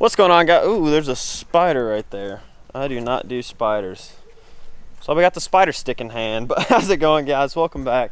What's going on, guys? Ooh, there's a spider right there. I do not do spiders. So we got the spider stick in hand, but how's it going, guys? Welcome back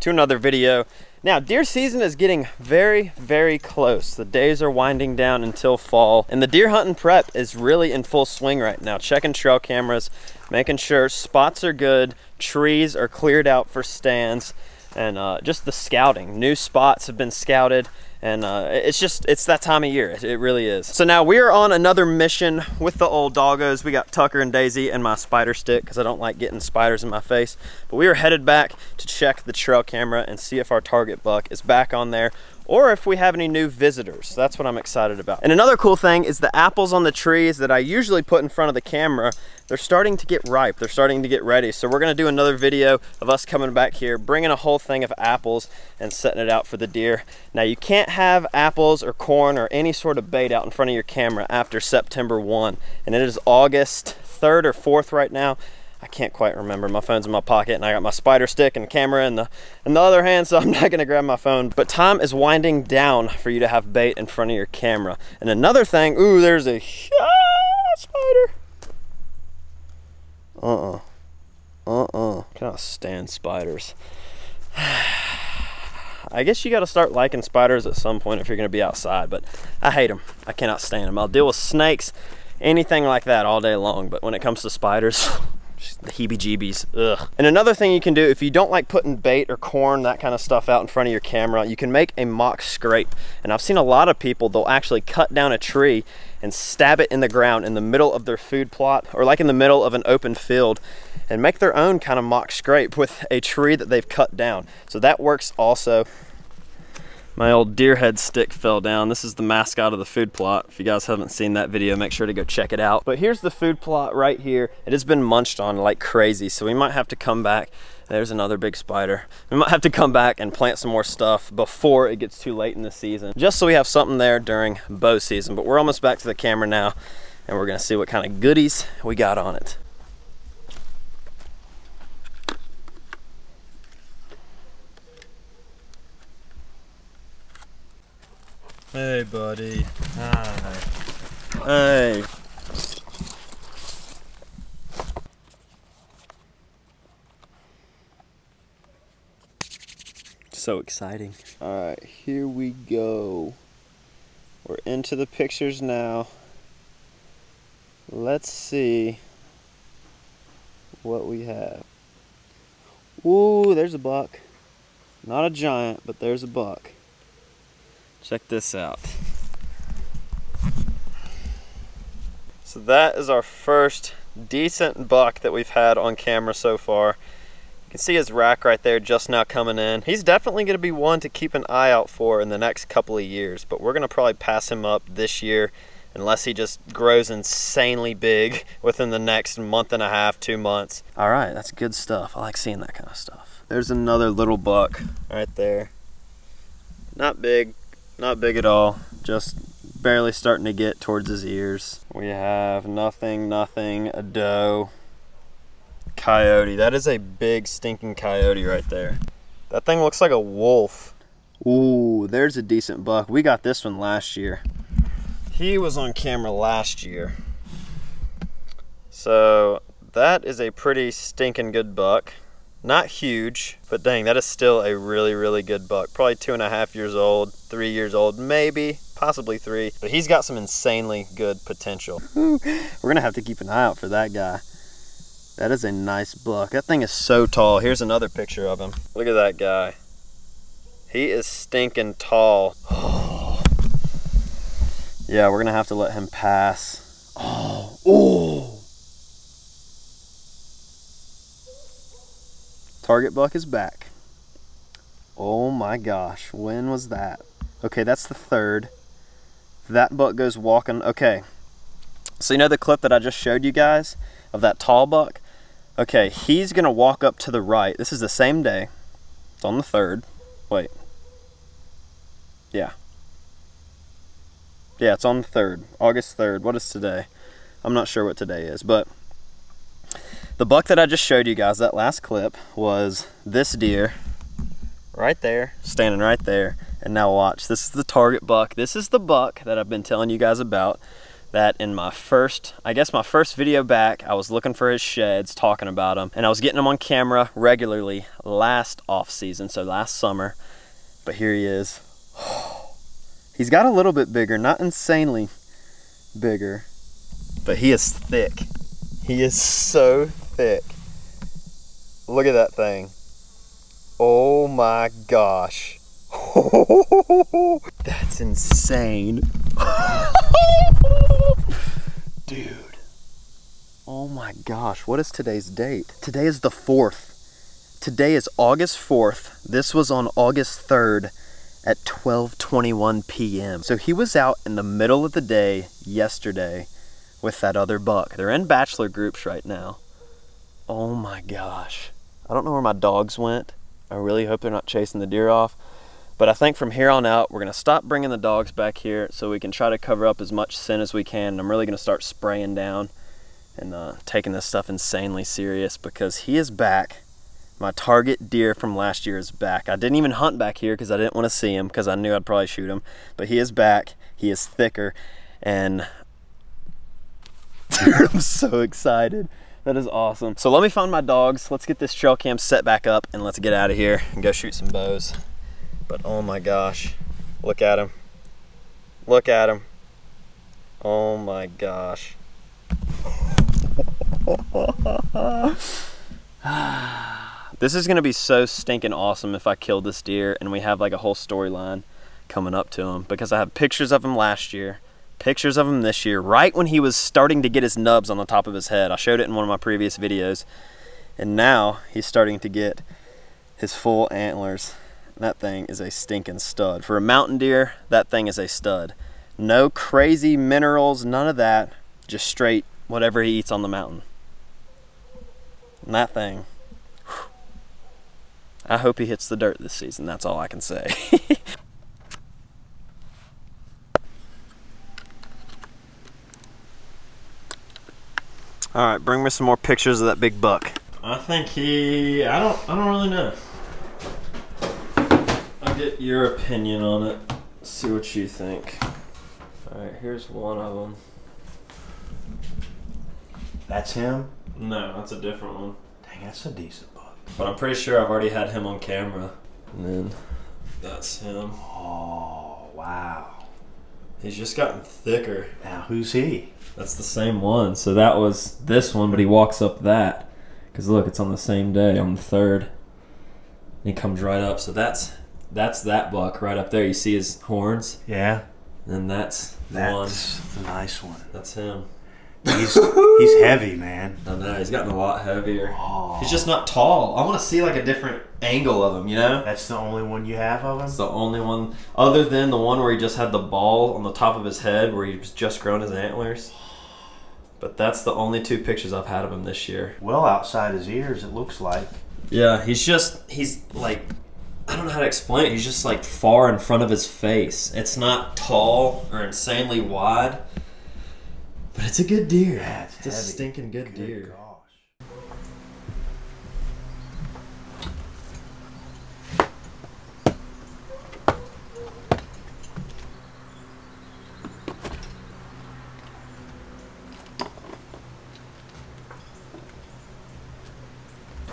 to another video. Now, deer season is getting very, very close. The days are winding down until fall, and the deer hunting prep is really in full swing right now. Checking trail cameras, making sure spots are good, trees are cleared out for stands, and just the scouting. New spots have been scouted, and it's that time of year. It really is. So now we are on another mission with the old doggos. We got Tucker and Daisy and my spider stick because I don't like getting spiders in my face. But we are headed back to check the trail camera and see if our target buck is back on there or if we have any new visitors. That's what I'm excited about. And another cool thing is the apples on the trees that I usually put in front of the camera, they're starting to get ripe. They're starting to get ready. So we're gonna do another video of us coming back here, bringing a whole thing of apples and setting it out for the deer. Now, you can't have apples or corn or any sort of bait out in front of your camera after September 1. And it is August 3rd or 4th right now. I can't quite remember. My phone's in my pocket and I got my spider stick and camera in the other hand, so I'm not gonna grab my phone. But time is winding down for you to have bait in front of your camera. And another thing, ooh, there's a spider. I cannot stand spiders. I guess you gotta start liking spiders at some point if you're gonna be outside, but I hate them. I cannot stand them. I'll deal with snakes, anything like that all day long, but when it comes to spiders, just the heebie-jeebies, ugh. And another thing you can do, if you don't like putting bait or corn, that kind of stuff out in front of your camera, you can make a mock scrape. And I've seen a lot of people, they'll actually cut down a tree and stab it in the ground in the middle of their food plot, or like in the middle of an open field, and make their own kind of mock scrape with a tree that they've cut down. So that works also. My old deer head stick fell down. This is the mascot of the food plot. If you guys haven't seen that video, make sure to go check it out. But here's the food plot right here. It has been munched on like crazy, so we might have to come back. There's another big spider. We might have to come back and plant some more stuff before it gets too late in the season, just so we have something there during bow season. But we're almost back to the camera now, and we're gonna see what kind of goodies we got on it. Hey, buddy. Hi. Hey. So exciting. All right, here we go. We're into the pictures now. Let's see what we have. Ooh, there's a buck. Not a giant, but there's a buck. Check this out. So that is our first decent buck that we've had on camera so far. You can see his rack right there just now coming in. He's definitely going to be one to keep an eye out for in the next couple of years, but we're going to probably pass him up this year unless he just grows insanely big within the next month and a half, 2 months. All right, that's good stuff. I like seeing that kind of stuff. There's another little buck right there. Not big. Not big at all, just barely starting to get towards his ears. We have nothing, a doe, coyote. That is a big stinking coyote right there. That thing looks like a wolf. Ooh, there's a decent buck. We got this one last year. He was on camera last year. So that is a pretty stinking good buck. Not huge, but dang, that is still a really, really good buck. Probably 2.5 years old, 3 years old, maybe, possibly 3. But he's got some insanely good potential. We're gonna have to keep an eye out for that guy. That is a nice buck. That thing is so tall. Here's another picture of him. Look at that guy. He is stinking tall. Oh. Yeah, we're gonna have to let him pass. Oh, oh. Target buck is back. Oh my gosh, when was that? Okay, that's the third. That buck goes walking, okay. So you know the clip that I just showed you guys of that tall buck? Okay, he's gonna walk up to the right. This is the same day, it's on the third. Wait, yeah. Yeah, it's on the third, August 3rd. What is today? I'm not sure what today is, but the buck that I just showed you guys, that last clip, was this deer right there, standing right there. And now watch, this is the target buck. This is the buck that I've been telling you guys about. that in my first, I guess my first video back, I was looking for his sheds, talking about them, and I was getting them on camera regularly last off season, so last summer. But here he is. He's got a little bit bigger, not insanely bigger, but he is thick. He is so thick. Look at that thing. Oh my gosh. That's insane. Dude. Oh my gosh. What is today's date? Today is the 4th. Today is August 4th. This was on August 3rd at 12:21 p.m. So he was out in the middle of the day yesterday with that other buck. They're in bachelor groups right now. Oh my gosh. I don't know where my dogs went. I really hope they're not chasing the deer off. But I think from here on out, we're gonna stop bringing the dogs back here so we can try to cover up as much scent as we can. And I'm really gonna start spraying down and taking this stuff insanely serious, because he is back. My target deer from last year is back. I didn't even hunt back here because I didn't wanna see him, because I knew I'd probably shoot him. But he is back, he is thicker, and dude, I'm so excited. That is awesome. So let me find my dogs. Let's get this trail cam set back up and let's get out of here and go shoot some bows. But oh my gosh, look at him. Look at him. Oh my gosh. This is gonna be so stinking awesome if I kill this deer and we have like a whole storyline coming up to him, because I have pictures of him last year, pictures of him this year, right when he was starting to get his nubs on the top of his head. I showed it in one of my previous videos. And now he's starting to get his full antlers. That thing is a stinking stud. For a mountain deer, that thing is a stud. No crazy minerals, none of that. Just straight whatever he eats on the mountain. And that thing, whew, I hope he hits the dirt this season. That's all I can say. All right, bring me some more pictures of that big buck. I think he, I don't really know. Get your opinion on it, see what you think. All right, here's one of them. That's him? No, that's a different one. Dang, that's a decent buck. But I'm pretty sure I've already had him on camera. And then that's him. Oh, wow. He's just gotten thicker. Now, who's he? That's the same one. So that was this one, but he walks up that. Because look, it's on the same day, on the 3rd. And he comes right up, so that's that buck right up there. You see his horns? Yeah. And that's the nice one. That's him. He's heavy, man. I know, he's gotten a lot heavier. Oh. He's just not tall. I want to see like a different angle of him, you know? That's the only one you have of him? It's the only one, other than the one where he just had the ball on the top of his head where he's just grown his antlers. But that's the only two pictures I've had of him this year. Well outside his ears, it looks like. Yeah, he's like, I don't know how to explain it. He's just like far in front of his face. It's not tall or insanely wide, but it's a good deer. Yeah, it's a stinking good deer.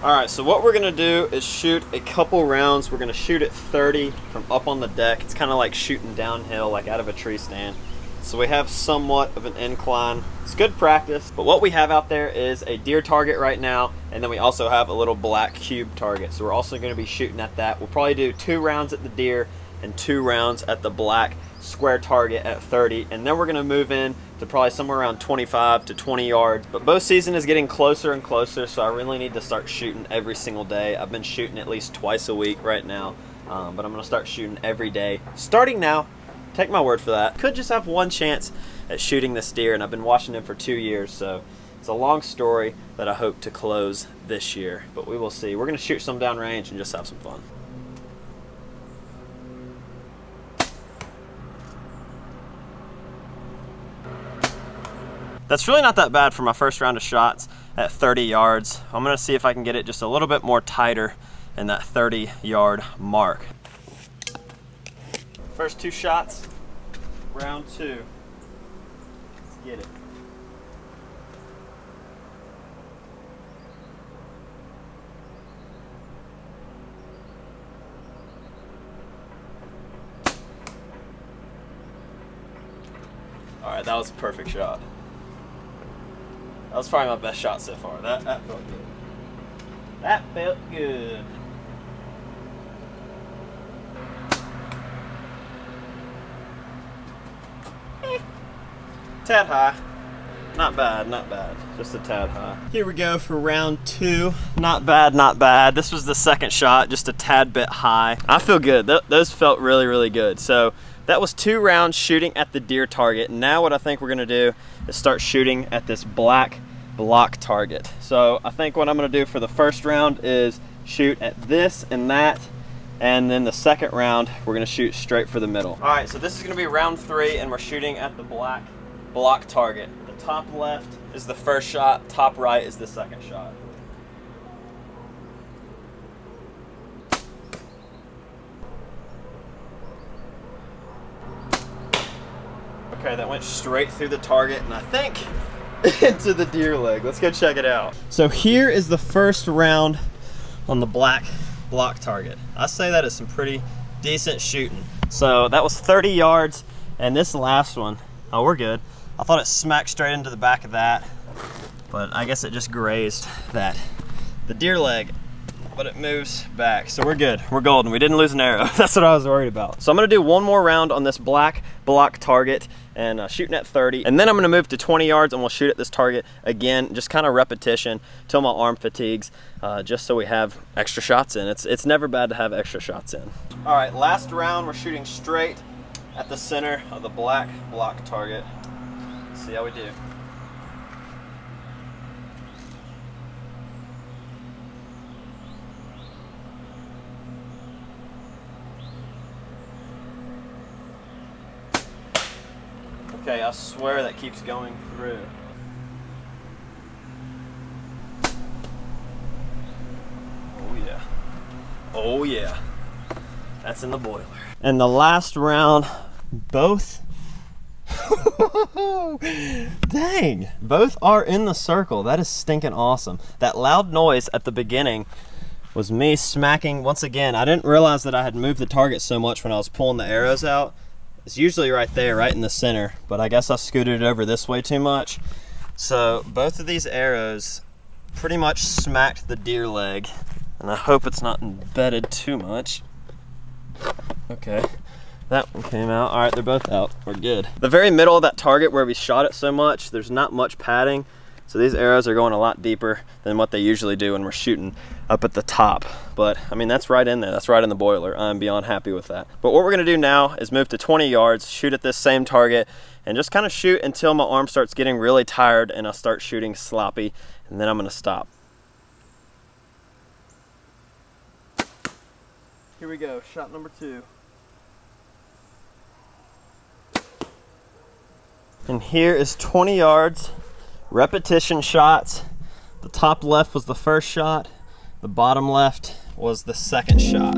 All right, so what we're gonna do is shoot a couple rounds. We're gonna shoot at 30 from up on the deck. It's kind of like shooting downhill, like out of a tree stand. So we have somewhat of an incline. It's good practice, but what we have out there is a deer target right now, and then we also have a little black cube target. So we're also gonna be shooting at that. We'll probably do 2 rounds at the deer and 2 rounds at the black square target at 30, and then we're gonna move in to probably somewhere around 25 to 20 yards. But bow season is getting closer and closer, so I really need to start shooting every single day. I've been shooting at least twice a week right now, but I'm gonna start shooting every day. Starting now, take my word for that. Could just have one chance at shooting this deer, and I've been watching him for 2 years, so it's a long story that I hope to close this year, but we will see. We're gonna shoot some downrange and just have some fun. That's really not that bad for my first round of shots at 30 yards. I'm gonna see if I can get it just a little bit more tighter in that 30-yard mark. First 2 shots, round 2. get it. Alright, that was a perfect shot. That was probably my best shot so far. That felt good. That felt good. Tad high. Not bad, not bad. Just a tad high. Here we go for round two. Not bad, not bad. This was the second shot, just a tad bit high. I feel good. Those felt really, really good. So that was 2 rounds shooting at the deer target. Now what I think we're gonna do is start shooting at this black block target. So I think what I'm gonna do for the first round is shoot at this and that. And then the second round, we're gonna shoot straight for the middle. All right, so this is gonna be round three and we're shooting at the black block target. The top left is the first shot, top right is the second shot. Okay, that went straight through the target and I think into the deer leg. Let's go check it out. So here is the first round on the black block target. I say that is some pretty decent shooting. So that was 30 yards and this last one, oh, we're good. I thought it smacked straight into the back of that, but I guess it just grazed that, the deer leg, but it moves back. So we're good, we're golden. We didn't lose an arrow. That's what I was worried about. So I'm gonna do one more round on this black block target and shooting at 30. And then I'm gonna move to 20 yards and we'll shoot at this target again, just kind of repetition till my arm fatigues, just so we have extra shots in. It's never bad to have extra shots in. All right, last round, we're shooting straight at the center of the black block target. See how we do. Okay, I swear that keeps going through. Oh yeah. Oh yeah. That's in the boiler. And the last round, both dang, both are in the circle. That is stinking awesome. That loud noise at the beginning was me smacking once again. I didn't realize that I had moved the target so much when I was pulling the arrows out. It's usually right there, right in the center, but I guess I scooted it over this way too much. So both of these arrows pretty much smacked the deer leg, and I hope it's not embedded too much. Okay. That one came out. All right, they're both out. We're good. The very middle of that target where we shot it so much, there's not much padding. So these arrows are going a lot deeper than what they usually do when we're shooting up at the top. But I mean, that's right in there. That's right in the boiler. I'm beyond happy with that. But what we're gonna do now is move to 20 yards, shoot at this same target, and just kind of shoot until my arm starts getting really tired and I start shooting sloppy, and then I'm gonna stop. Here we go, shot number 2. And here is 20 yards, repetition shots. The top left was the first shot. The bottom left was the second shot.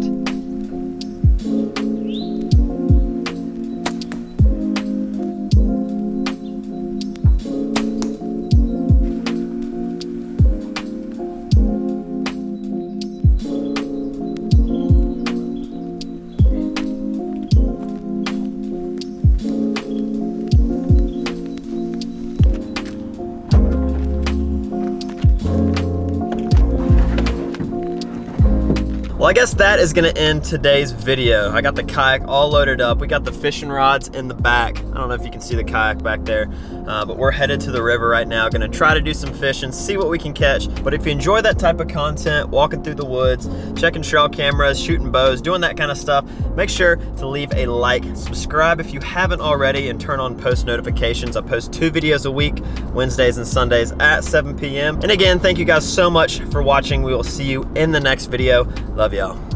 Well, I guess that is gonna end today's video. I got the kayak all loaded up. We got the fishing rods in the back. I don't know if you can see the kayak back there, but we're headed to the river right now. Gonna try to do some fishing, see what we can catch. But if you enjoy that type of content, walking through the woods, checking trail cameras, shooting bows, doing that kind of stuff, make sure to leave a like, subscribe if you haven't already, and turn on post notifications. I post 2 videos a week, Wednesdays and Sundays at 7 p.m. And again, thank you guys so much for watching. We will see you in the next video. Love y'all.